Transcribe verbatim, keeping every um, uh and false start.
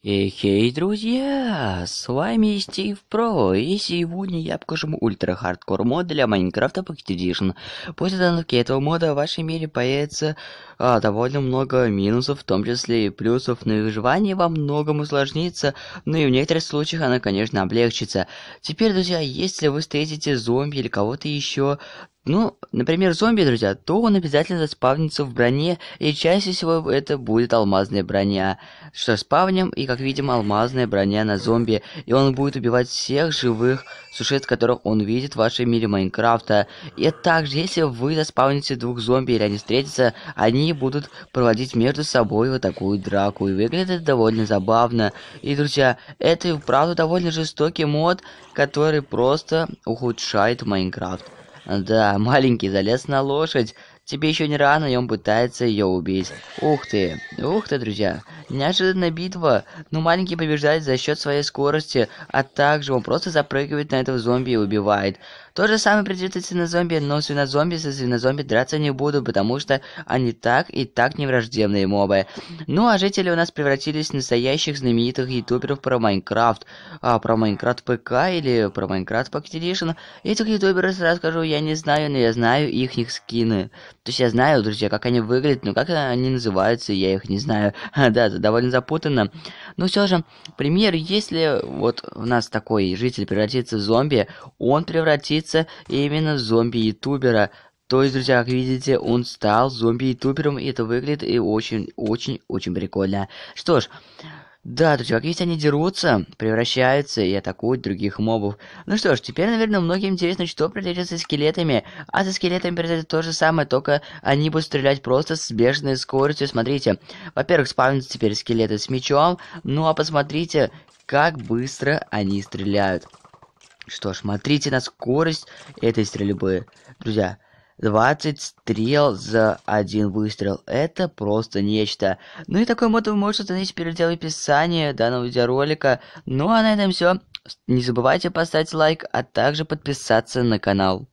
Хей, друзья, с вами Steve Pro, и сегодня я покажу ультра-хардкор мод для Майнкрафта Покет Эдишн. После установки этого мода в вашем мире появится а, довольно много минусов, в том числе и плюсов, но и выживание во многом усложнится, но и в некоторых случаях оно, конечно, облегчится. Теперь, друзья, если вы встретите зомби или кого-то еще, ну, например, зомби, друзья, то он обязательно заспавнится в броне, и чаще всего это будет алмазная броня. Что спавним, и, как видим, алмазная броня на зомби, и он будет убивать всех живых существ, которых он видит в вашем мире Майнкрафта. И также, если вы заспавните двух зомби или они встретятся, они будут проводить между собой вот такую драку, и выглядит это довольно забавно. И, друзья, это и правда довольно жестокий мод, который просто ухудшает Майнкрафт. Да, маленький залез на лошадь. Тебе еще не рано, и он пытается ее убить. Ух ты, ух ты, друзья. Неожиданная битва. Но маленький побеждает за счет своей скорости, а также он просто запрыгивает на этого зомби и убивает. То же самое придется свинозомби, но свинозомби со свинозомби драться не буду, потому что они так и так не враждебные мобы. Ну а жители у нас превратились в настоящих знаменитых ютуберов про Майнкрафт. А про Майнкрафт ПК или про Майнкрафт Покет Эдишн. Этих ютуберов, сразу скажу, я не знаю, но я знаю их скины. То есть я знаю, друзья, как они выглядят, но как они называются, я их не знаю. Да, это довольно запутанно. Но все же, пример, если вот у нас такой житель превратится в зомби, он превратится именно в зомби-ютубера. То есть, друзья, как видите, он стал зомби-ютубером, и это выглядит и очень-очень-очень прикольно. Что ж... Да, друзья, как видите, они дерутся, превращаются и атакуют других мобов. Ну что ж, теперь, наверное, многим интересно, что произойдет со скелетами. А со скелетами произойдет то же самое, только они будут стрелять просто с бешеной скоростью. Смотрите, во-первых, спавнятся теперь скелеты с мечом. Ну а посмотрите, как быстро они стреляют. Что ж, смотрите на скорость этой стрельбы, друзья. двадцать стрел за один выстрел. Это просто нечто. Ну и такой мод вы можете установить в передел в описании данного видеоролика. Ну а на этом все. Не забывайте поставить лайк, а также подписаться на канал.